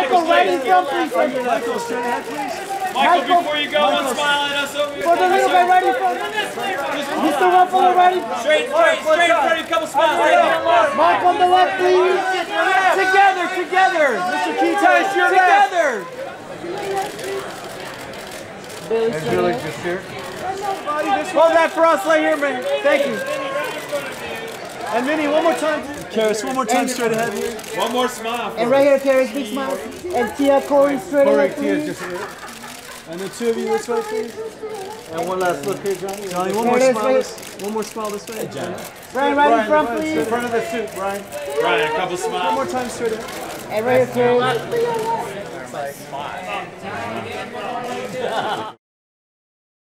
Michael, where do you go, please? Michael, stand up, please. Michael, before you go, one smile at us over here. For the little guy, ready for the next one. He's the one for the ready. Straight in front, a couple smiles. Michael, on the left, please. Together. Mr. Keaton, it's your left. Together. Is Billy just here? Hold that for us right here, man. Thank you. And Minnie, one more time. Kerris, one more time, straight ahead. One more smile. And right here, Kerris, big smile. And Tia, Cory, straight ahead, please. And the two of you this way, please. And one last look here, Johnny. Johnny, one more smile. One more smile this way, Johnny. Brian, right in front, please. In front of the suit, Brian. Brian, a couple smiles. One more time, straight ahead. And right here, Kerris.